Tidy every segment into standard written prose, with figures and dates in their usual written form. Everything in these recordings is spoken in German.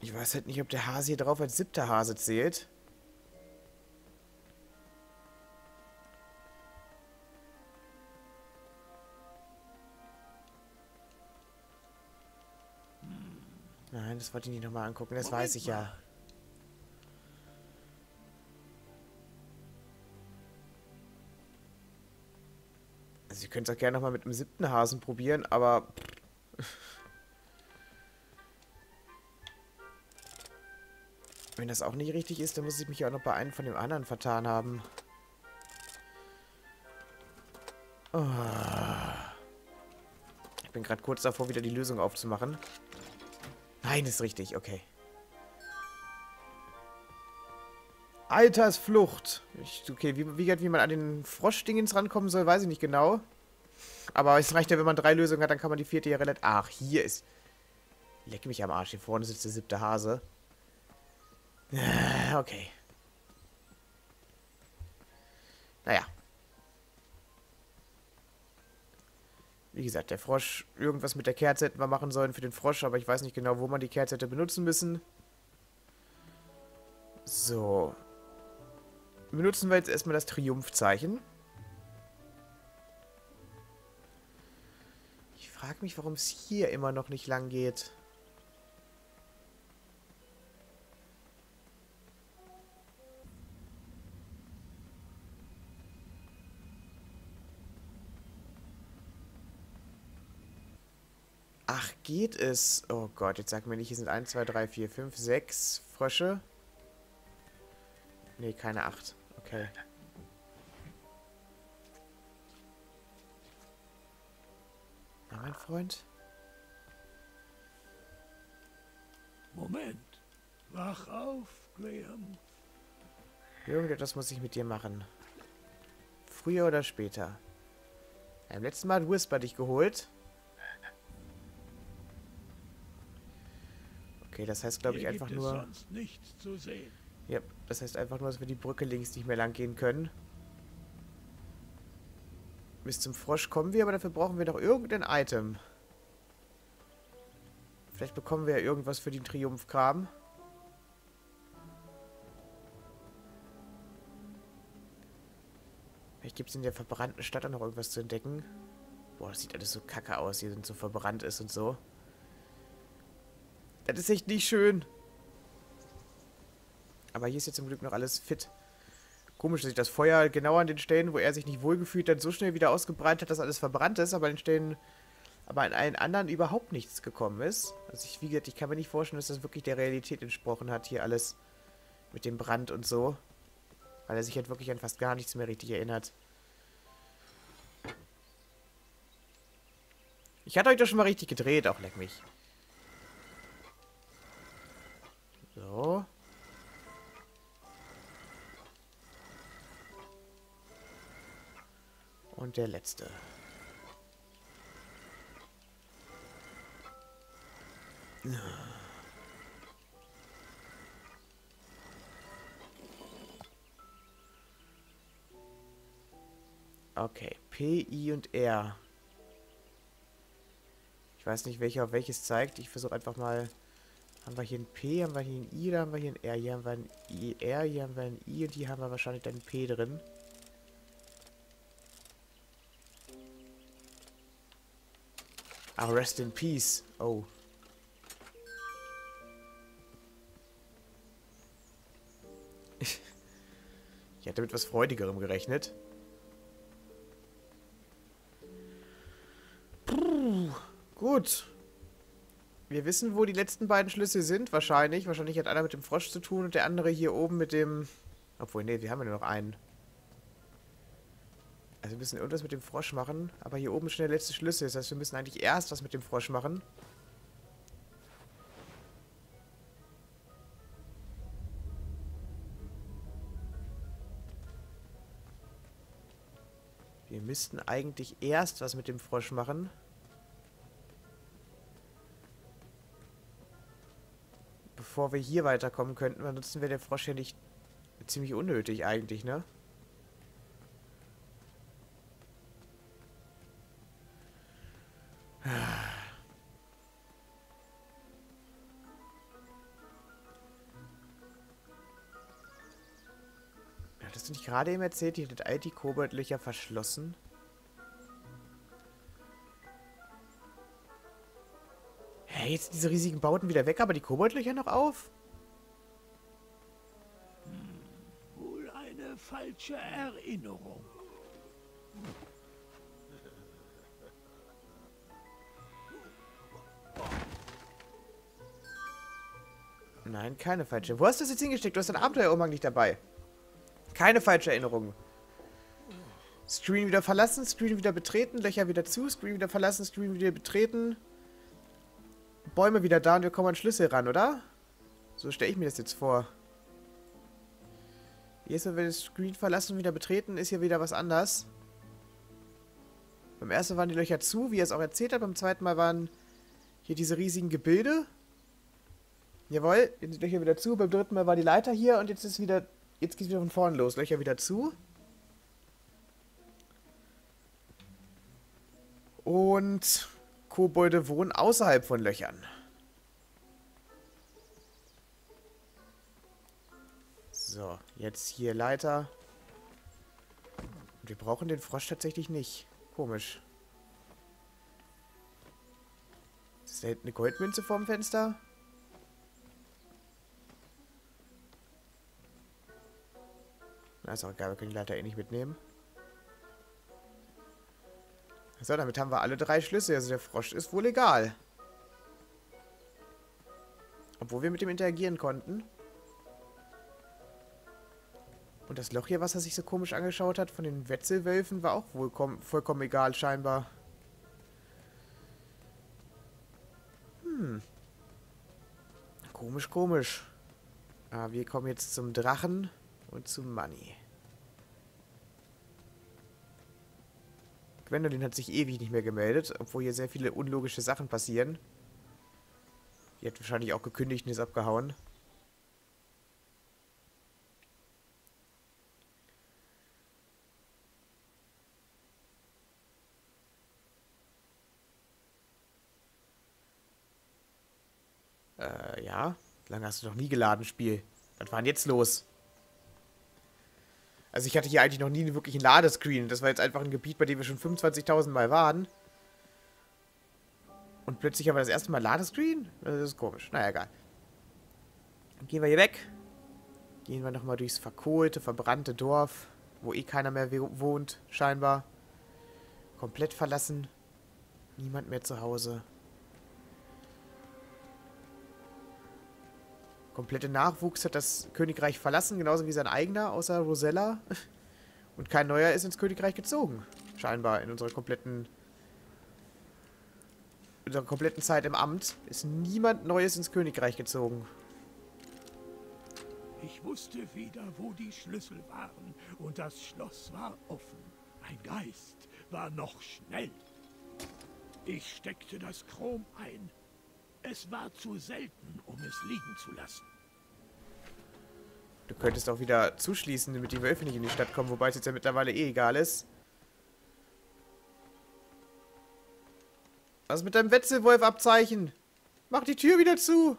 Ich weiß halt nicht, ob der Hase hier drauf als siebter Hase zählt. Nein, das wollte ich nicht nochmal angucken, das Moment, weiß ich ja. Also ihr könnt es auch gerne nochmal mit dem siebten Hasen probieren, aber... Wenn das auch nicht richtig ist, dann muss ich mich auch noch bei einem von dem anderen vertan haben. Oh. Ich bin gerade kurz davor, wieder die Lösung aufzumachen. Nein, ist richtig, okay. Altersflucht. Okay, wie man an den Froschdingens rankommen soll, weiß ich nicht genau. Aber es reicht ja, wenn man 3 Lösungen hat, dann kann man die 4. ja relativ... Ach, hier ist... Leck mich am Arsch, hier vorne sitzt der 7. Hase. Okay. Naja. Wie gesagt, der Frosch, irgendwas mit der Kerze hätten wir machen sollen für den Frosch, aber ich weiß nicht genau, wo man die Kerze hätte benutzen müssen. So. Benutzen wir jetzt erstmal das Triumphzeichen. Ich frage mich, warum es hier immer noch nicht lang geht. Ach, geht es? Oh Gott, jetzt sag mir nicht, hier sind 1, 2, 3, 4, 5, 6 Frösche. Nee, keine 8. Okay. Na, mein Freund? Moment. Wach auf, Graham. Irgendetwas muss ich mit dir machen. Früher oder später. Beim letzten Mal hat Whisper dich geholt. Okay, das heißt, glaube ich, einfach nur... Sonst nichts zu sehen. Ja, das heißt einfach nur, dass wir die Brücke links nicht mehr lang gehen können. Bis zum Frosch kommen wir, aber dafür brauchen wir doch irgendein Item. Vielleicht bekommen wir ja irgendwas für den Triumphgraben. Vielleicht gibt es in der verbrannten Stadt auch noch irgendwas zu entdecken. Boah, das sieht alles so kacke aus, hier sind so verbrannt ist und so. Das ist echt nicht schön. Aber hier ist jetzt zum Glück noch alles fit. Komisch, dass sich das Feuer genau an den Stellen, wo er sich nicht wohlgefühlt hat, so schnell wieder ausgebreitet hat, dass alles verbrannt ist, aber an den Stellen, aber an allen anderen überhaupt nichts gekommen ist. Also ich, wie gesagt, ich kann mir nicht vorstellen, dass das wirklich der Realität entsprochen hat, hier alles mit dem Brand und so. Weil er sich halt wirklich an fast gar nichts mehr richtig erinnert. Ich hatte euch doch schon mal richtig gedreht, auch leck mich. So. Und der letzte. Okay, P, I und R. Ich weiß nicht, welcher auf welches zeigt. Ich versuche einfach mal... Haben wir hier ein P, haben wir hier ein I, da haben wir hier ein R, hier haben wir ein IR, hier haben wir ein I und hier haben wir wahrscheinlich ein P drin. Ah, rest in peace. Oh. Ich hätte mit was Freudigerem gerechnet. Puh, gut. Wir wissen, wo die letzten beiden Schlüssel sind, wahrscheinlich. Wahrscheinlich hat einer mit dem Frosch zu tun und der andere hier oben mit dem... Obwohl, nee, wir haben ja nur noch einen. Also wir müssen irgendwas mit dem Frosch machen, aber hier oben ist schon der letzte Schlüssel. Das heißt, wir müssen eigentlich erst was mit dem Frosch machen. Wir müssten eigentlich erst was mit dem Frosch machen. Bevor wir hier weiterkommen könnten, ansonsten wäre der Frosch ja nicht ziemlich unnötig eigentlich, ne? Hast du nicht gerade eben erzählt, ihr hättet all die Koboldlöcher verschlossen? Hey, jetzt sind diese riesigen Bauten wieder weg, aber die Koboldlöcher noch auf? Wohl eine falsche Erinnerung. Nein, keine falsche. Wo hast du das jetzt hingesteckt? Du hast deinen Abenteuerumhang nicht dabei. Keine falsche Erinnerung. Screen wieder verlassen, Screen wieder betreten, Löcher wieder zu, Screen wieder verlassen, Screen wieder betreten. Bäume wieder da und wir kommen an Schlüssel ran, oder? So stelle ich mir das jetzt vor. Jedes Mal, wenn wir das Screen verlassen und wieder betreten, ist hier wieder was anders. Beim ersten Mal waren die Löcher zu, wie er es auch erzählt hat. Beim zweiten Mal waren hier diese riesigen Gebilde. Jawohl, jetzt sind die Löcher wieder zu. Beim dritten Mal war die Leiter hier und jetzt ist wieder. Jetzt geht's wieder von vorne los. Löcher wieder zu. Und Kobolde wohnen außerhalb von Löchern. So, jetzt hier Leiter. Und wir brauchen den Frosch tatsächlich nicht. Komisch. Ist da hinten eine Goldmünze vorm Fenster? Na, ist auch egal, wir können die Leiter eh nicht mitnehmen. So, damit haben wir alle drei Schlüssel. Also der Frosch ist wohl egal. Obwohl wir mit dem interagieren konnten. Und das Loch hier, was er sich so komisch angeschaut hat, von den Wetzelwölfen, war auch wohl vollkommen egal, scheinbar. Hm. Komisch, komisch. Ah, wir kommen jetzt zum Drachen. Und zu Manny. Gwendolyn hat sich ewig nicht mehr gemeldet, obwohl hier sehr viele unlogische Sachen passieren. Die hat wahrscheinlich auch gekündigt und ist abgehauen. Ja. Lange hast du noch nie geladen, Spiel. Was war denn jetzt los? Also ich hatte hier eigentlich noch nie einen wirklichen Ladescreen. Das war jetzt einfach ein Gebiet, bei dem wir schon 25.000 Mal waren. Und plötzlich haben wir das erste Mal Ladescreen? Das ist komisch. Naja, egal. Dann gehen wir hier weg. Gehen wir nochmal durchs verkohlte, verbrannte Dorf, wo eh keiner mehr wohnt, scheinbar. Komplett verlassen. Niemand mehr zu Hause. Komplette Nachwuchs hat das Königreich verlassen, genauso wie sein eigener, außer Rosella. Und kein neuer ist ins Königreich gezogen. Scheinbar in unserer kompletten Zeit im Amt ist niemand Neues ins Königreich gezogen. Ich wusste wieder, wo die Schlüssel waren und das Schloss war offen. Mein Geist war noch schnell. Ich steckte das Chrom ein. Es war zu selten, um es liegen zu lassen. Du könntest auch wieder zuschließen, damit die Wölfe nicht in die Stadt kommen, wobei es jetzt ja mittlerweile eh egal ist. Was ist mit deinem Wetzelwolf-Abzeichen? Mach die Tür wieder zu!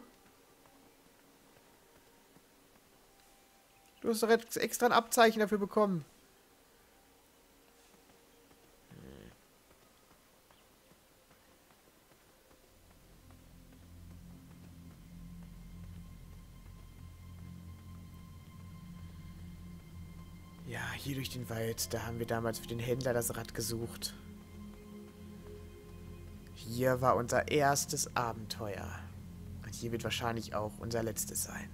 Du hast doch jetzt extra ein Abzeichen dafür bekommen. Hier durch den Wald, da haben wir damals für den Händler das Rad gesucht. Hier war unser erstes Abenteuer. Und hier wird wahrscheinlich auch unser letztes sein.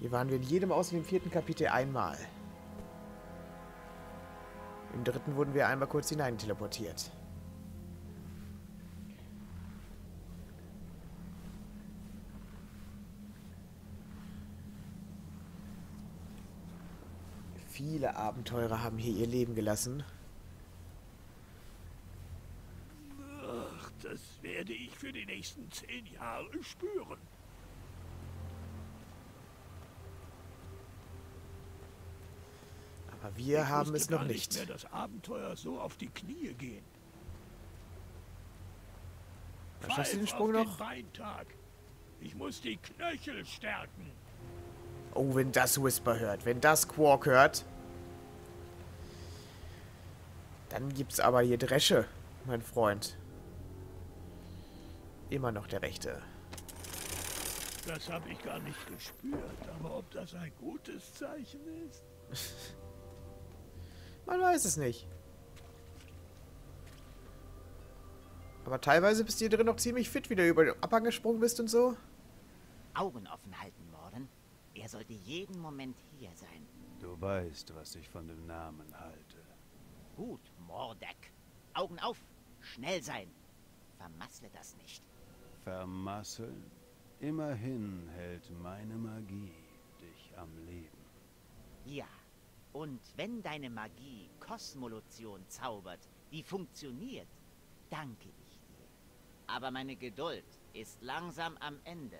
Hier waren wir in jedem außer dem 4. Kapitel einmal. Im 3. wurden wir einmal kurz hineinteleportiert. Viele Abenteurer haben hier ihr Leben gelassen. Ach, das werde ich für die nächsten 10 Jahre spüren. Aber wir haben es noch nicht. Ich werde das Abenteuer so auf die Knie gehen. Schaffst du den Sprung noch? Ich muss die Knöchel stärken. Oh, wenn das Whisper hört, wenn das Quark hört, dann gibt's aber hier Dresche, mein Freund. Immer noch der Rechte. Das habe ich gar nicht gespürt, aber ob das ein gutes Zeichen ist? Man weiß es nicht. Aber teilweise bist du hier drin noch ziemlich fit, wie du über den Abhang gesprungen bist und so. Augen offen halten, Morgan. Er sollte jeden Moment hier sein. Du weißt, was ich von dem Namen halte. Gut, Mordek. Augen auf, schnell sein. Vermassle das nicht. Vermasseln? Immerhin hält meine Magie dich am Leben. Ja, und wenn deine Magie Kosmolution zaubert, die funktioniert, danke ich dir. Aber meine Geduld ist langsam am Ende.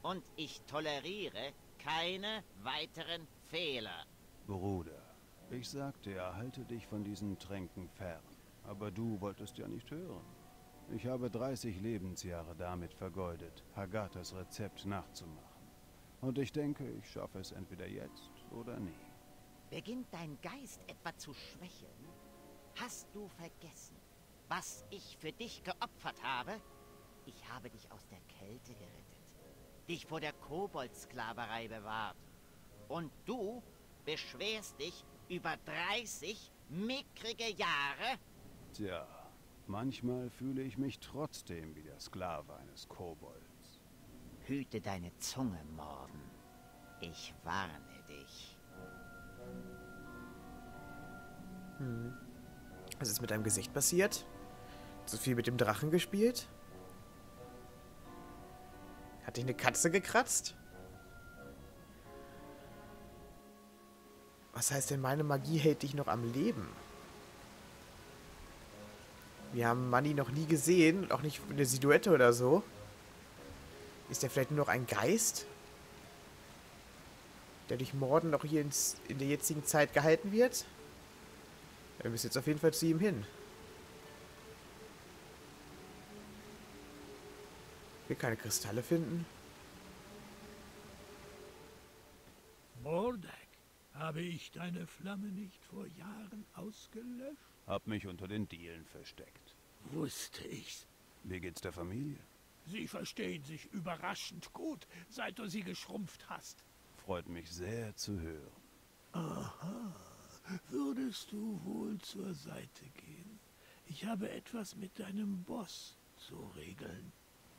Und ich toleriere keine weiteren Fehler. Bruder, ich sagte ja, halte dich von diesen Tränken fern. Aber du wolltest ja nicht hören. Ich habe 30 Lebensjahre damit vergeudet, Hagathas Rezept nachzumachen. Und ich denke, ich schaffe es entweder jetzt oder nie. Beginnt dein Geist etwa zu schwächeln? Hast du vergessen, was ich für dich geopfert habe? Ich habe dich aus der Kälte gerettet, dich vor der Koboldsklaverei bewahrt. Und du beschwerst dich über 30 mickrige Jahre? Tja, manchmal fühle ich mich trotzdem wie der Sklave eines Kobolds. Hüte deine Zunge, Morgan. Ich warne dich. Hm. Was ist mit deinem Gesicht passiert? Zu viel mit dem Drachen gespielt? Hat dich eine Katze gekratzt? Was heißt denn, meine Magie hält dich noch am Leben? Wir haben Manny noch nie gesehen, auch nicht eine Silhouette oder so. Ist der vielleicht nur noch ein Geist? Der durch Morden noch hier in der jetzigen Zeit gehalten wird? Wir müssen jetzt auf jeden Fall zu ihm hin. Wir keine Kristalle finden. Mordek, habe ich deine Flamme nicht vor Jahren ausgelöscht? Hab mich unter den Dielen versteckt. Wusste ich's. Wie geht's der Familie? Sie verstehen sich überraschend gut, seit du sie geschrumpft hast. Freut mich sehr zu hören. Aha. Würdest du wohl zur Seite gehen? Ich habe etwas mit deinem Boss zu regeln.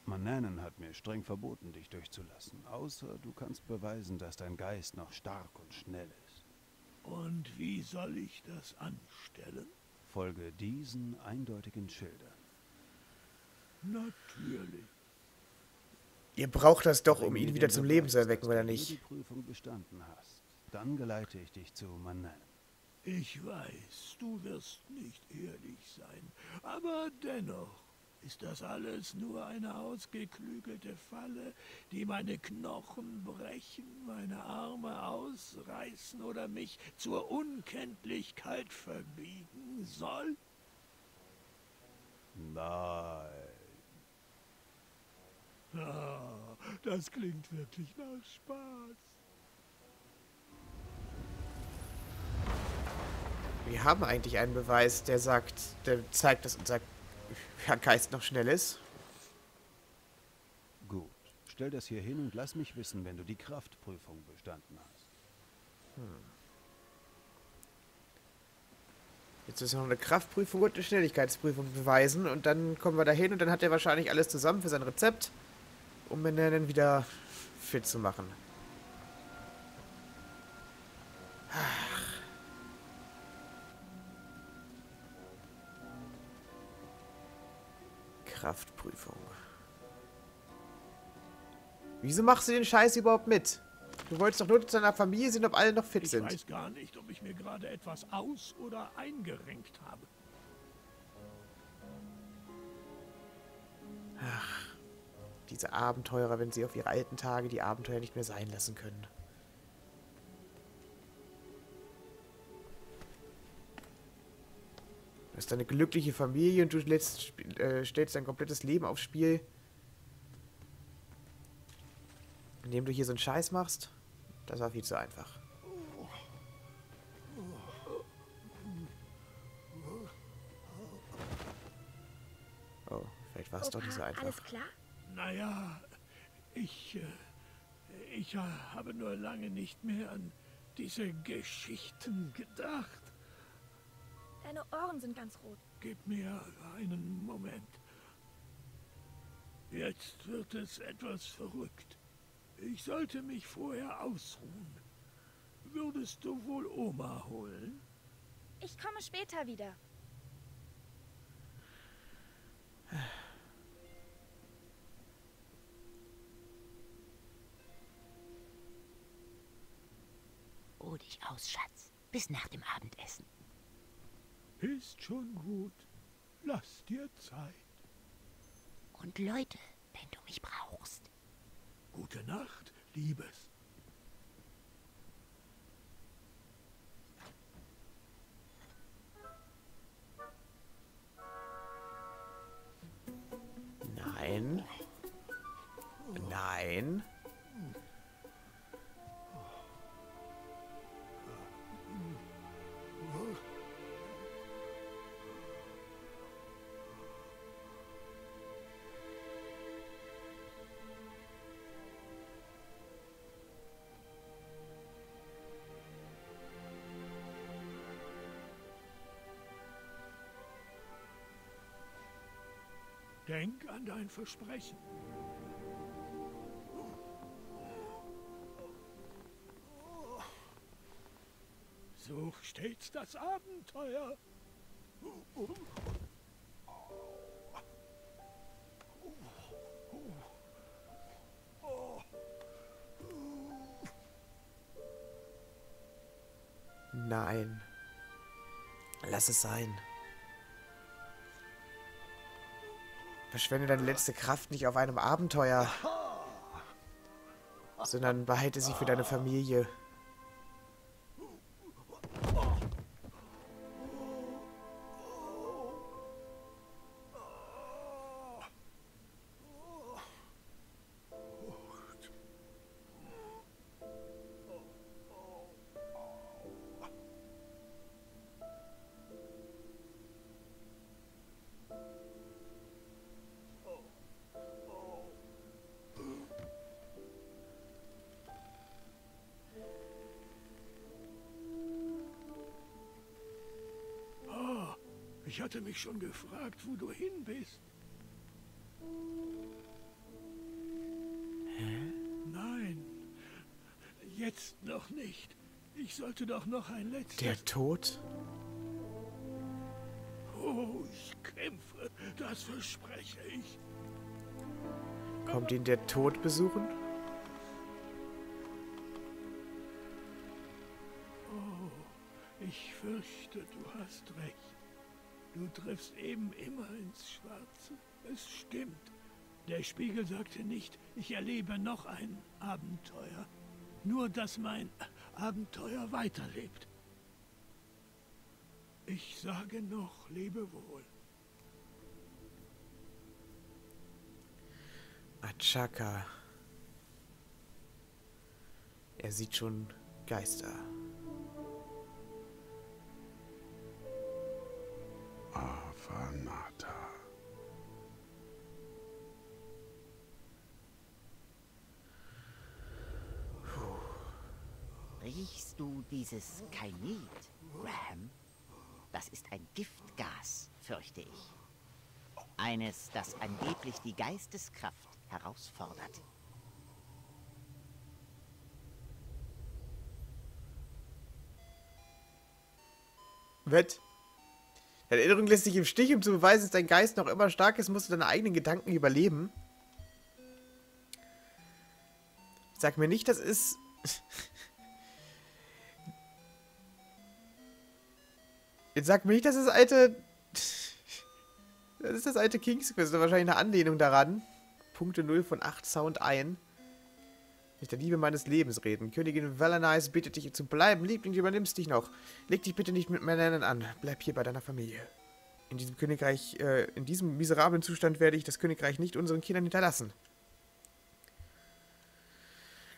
Mannanan hat mir streng verboten, dich durchzulassen, außer du kannst beweisen, dass dein Geist noch stark und schnell ist. Und wie soll ich das anstellen? Folge diesen eindeutigen Schildern. Natürlich. Ihr braucht das doch, um ihn wieder zum Leben zu erwecken, oder nicht? Wenn du die Prüfung bestanden hast, dann geleite ich dich zu Mannanan. Ich weiß, du wirst nicht ehrlich sein, aber dennoch. Ist das alles nur eine ausgeklügelte Falle, die meine Knochen brechen, meine Arme ausreißen oder mich zur Unkenntlichkeit verbiegen soll? Nein. Ah, das klingt wirklich nach Spaß. Wir haben eigentlich einen Beweis, der zeigt, dass unser Geist noch schnell ist. Gut. Stell das hier hin und lass mich wissen, wenn du die Kraftprüfung bestanden hast. Hm. Jetzt müssen wir noch eine Kraftprüfung und eine Schnelligkeitsprüfung beweisen. Und dann kommen wir da hin und dann hat er wahrscheinlich alles zusammen für sein Rezept, um ihn dann wieder fit zu machen. Kraftprüfung. Wieso machst du den Scheiß überhaupt mit? Du wolltest doch nur zu deiner Familie sehen, ob alle noch fit sind. Ich weiß gar nicht, ob ich mir gerade etwas aus- oder eingerenkt habe. Ach, diese Abenteurer, wenn sie auf ihre alten Tage die Abenteuer nicht mehr sein lassen können. Du hast eine glückliche Familie und du stellst dein komplettes Leben aufs Spiel, indem du hier so einen Scheiß machst. Das war viel zu einfach. Oh, vielleicht war es doch nicht so einfach. Alles klar? Naja, ich habe nur lange nicht mehr an diese Geschichten gedacht. Deine Ohren sind ganz rot. Gib mir einen Moment. Jetzt wird es etwas verrückt. Ich sollte mich vorher ausruhen. Würdest du wohl Oma holen? Ich komme später wieder. Ruh dich aus, Schatz. Bis nach dem Abendessen. Ist schon gut. Lass dir Zeit. Und Leute, wenn du mich brauchst. Gute Nacht, Liebes. Nein. Nein. Denk an dein Versprechen. Such stets das Abenteuer. Nein. Lass es sein. Verschwende deine letzte Kraft nicht auf einem Abenteuer, sondern behalte sie für deine Familie. Ich hatte mich schon gefragt, wo du hin bist. Hä? Nein, jetzt noch nicht. Ich sollte doch noch ein letztes... Der Tod? Oh, ich kämpfe, das verspreche ich. Kommt ihn der Tod besuchen? Oh, ich fürchte, du hast recht. Du triffst eben immer ins Schwarze. Es stimmt. Der Spiegel sagte nicht, ich erlebe noch ein Abenteuer. Nur, dass mein Abenteuer weiterlebt. Ich sage noch, lebe wohl. Achaka. Er sieht schon Geister. Riechst du dieses Kainit, Graham? Das ist ein Giftgas, fürchte ich. Eines, das angeblich die Geisteskraft herausfordert. Wett? Deine Erinnerung lässt dich im Stich, um zu beweisen, dass dein Geist noch immer stark ist, musst du deine eigenen Gedanken überleben. Sag mir nicht, das ist... Jetzt sag mir nicht, das ist alte... Das ist das alte King's Quest, wahrscheinlich eine Anlehnung daran. Punkte 0 von 8 Sound ein. Mit der Liebe meines Lebens reden. Königin Valanice bittet dich zu bleiben. Liebling, du übernimmst dich noch. Leg dich bitte nicht mit Mannanan an. Bleib hier bei deiner Familie. In diesem Königreich, in diesem miserablen Zustand werde ich das Königreich nicht unseren Kindern hinterlassen.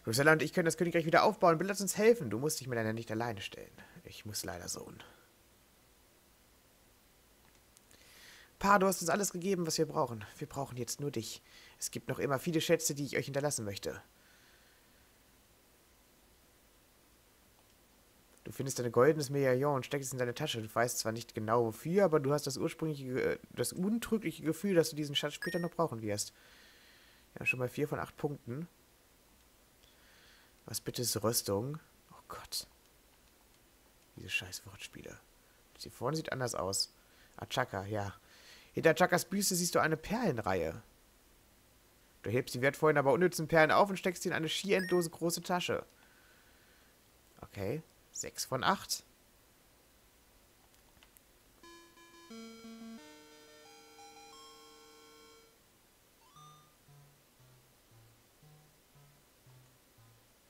Rosella und ich können das Königreich wieder aufbauen. Bitte lass uns helfen. Du musst dich mit einer nicht alleine stellen. Ich muss leider sohn. Pa, du hast uns alles gegeben, was wir brauchen. Wir brauchen jetzt nur dich. Es gibt noch immer viele Schätze, die ich euch hinterlassen möchte. Du findest dein goldenes Medaillon und steckst es in deine Tasche. Du weißt zwar nicht genau wofür, aber du hast das ursprüngliche, das untrügliche Gefühl, dass du diesen Schatz später noch brauchen wirst. Ja, schon mal 4 von 8 Punkten. Was bitte ist Rüstung? Oh Gott. Diese scheiß Wortspiele. Das hier vorne sieht anders aus. Achaka, ja. Hinter Achakas Büste siehst du eine Perlenreihe. Du hebst die wertvollen, aber unnützen Perlen auf und steckst sie in eine schier endlose große Tasche. Okay, 6 von 8.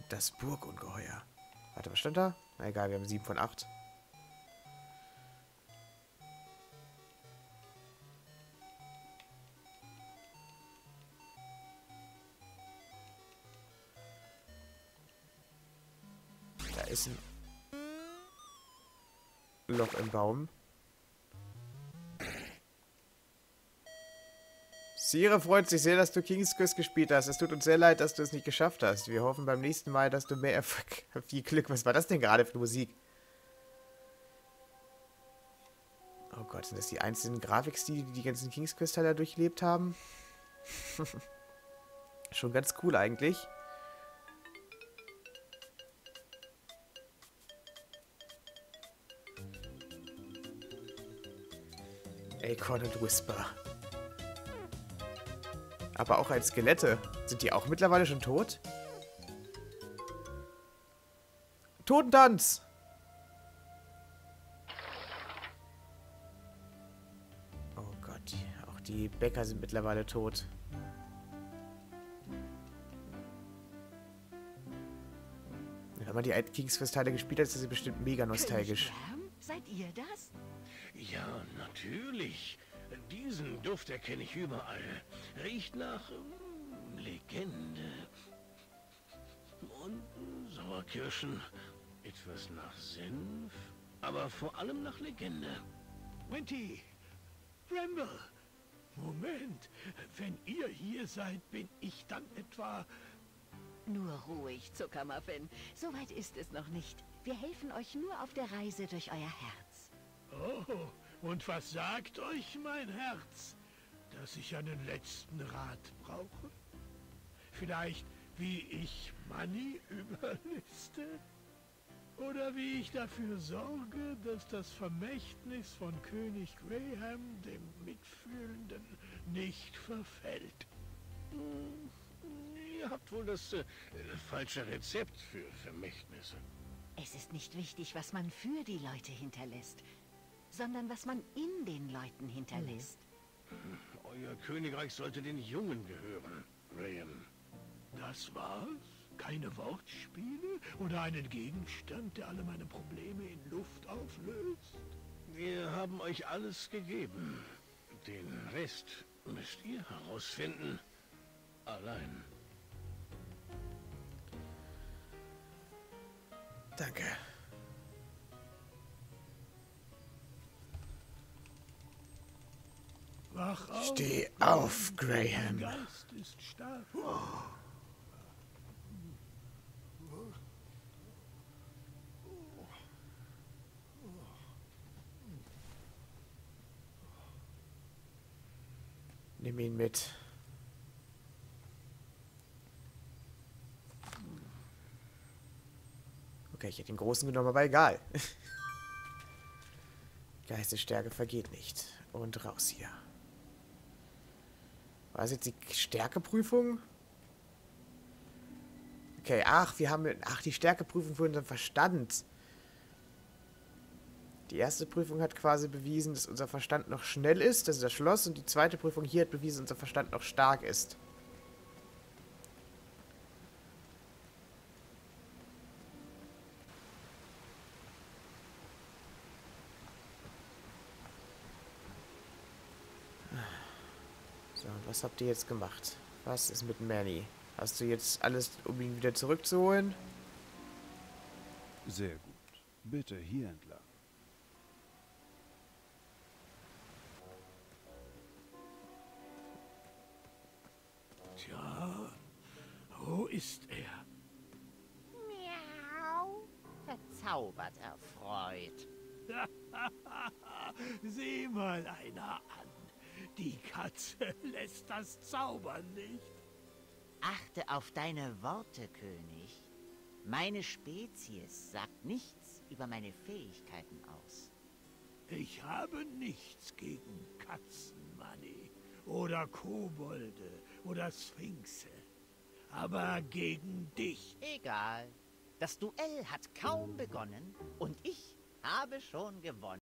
Das Burgungeheuer. Warte, was stand da? Na egal, wir haben 7 von 8. Ist ein Loch im Baum. Sierra freut sich sehr, dass du King's Quest gespielt hast. Es tut uns sehr leid, dass du es nicht geschafft hast. Wir hoffen beim nächsten Mal, dass du mehr Erfolg... Viel Glück. Was war das denn gerade für Musik? Oh Gott, sind das die einzelnen Grafikstile, die die ganzen King's Quest-Teile durchlebt haben? Schon ganz cool eigentlich. Acorn und Whisper. Aber auch als Skelette. Sind die auch mittlerweile schon tot? Totentanz! Oh Gott, auch die Bäcker sind mittlerweile tot. Wenn man die alten King's Quest-Teile gespielt hat, ist das bestimmt mega nostalgisch. Seid ihr das? Ja, natürlich. Diesen Duft erkenne ich überall. Riecht nach Legende. Und Sauerkirschen. Etwas nach Senf. Aber vor allem nach Legende. Winti! Grimble! Moment! Wenn ihr hier seid, bin ich dann etwa... Nur ruhig, Zuckermuffin. So weit ist es noch nicht. Wir helfen euch nur auf der Reise durch euer Herz. Oh, und was sagt euch mein Herz? Dass ich einen letzten Rat brauche? Vielleicht, wie ich Manny überliste? Oder wie ich dafür sorge, dass das Vermächtnis von König Graham dem Mitfühlenden nicht verfällt? Ihr habt wohl das falsche Rezept für Vermächtnisse. Es ist nicht wichtig, was man für die Leute hinterlässt, sondern was man in den Leuten hinterlässt. Euer Königreich sollte den Jungen gehören, Graham. Das war's? Keine Wortspiele? Oder einen Gegenstand, der alle meine Probleme in Luft auflöst? Wir haben euch alles gegeben. Den Rest müsst ihr herausfinden. Allein. Danke. Wach auf, steh auf, Graham. Dein Geist ist stark. Nimm ihn mit. Okay, ich hätte den großen genommen, aber egal. Geistesstärke vergeht nicht. Und raus hier. War das jetzt die Stärkeprüfung? Okay, ach, wir haben... Ach, die Stärkeprüfung für unseren Verstand. Die erste Prüfung hat quasi bewiesen, dass unser Verstand noch schnell ist. Das ist das Schloss. Und die zweite Prüfung hier hat bewiesen, dass unser Verstand noch stark ist. Was habt ihr jetzt gemacht? Was ist mit Manny? Hast du jetzt alles, um ihn wieder zurückzuholen? Sehr gut. Bitte hier entlang. Tja, wo ist er? Miau. Verzaubert erfreut. Sieh mal einer an. Die Katze lässt das Zaubern nicht. Achte auf deine Worte, König. Meine Spezies sagt nichts über meine Fähigkeiten aus. Ich habe nichts gegen Katzen, Manny, oder Kobolde oder Sphinxe. Aber gegen dich. Egal. Das Duell hat kaum begonnen und ich habe schon gewonnen.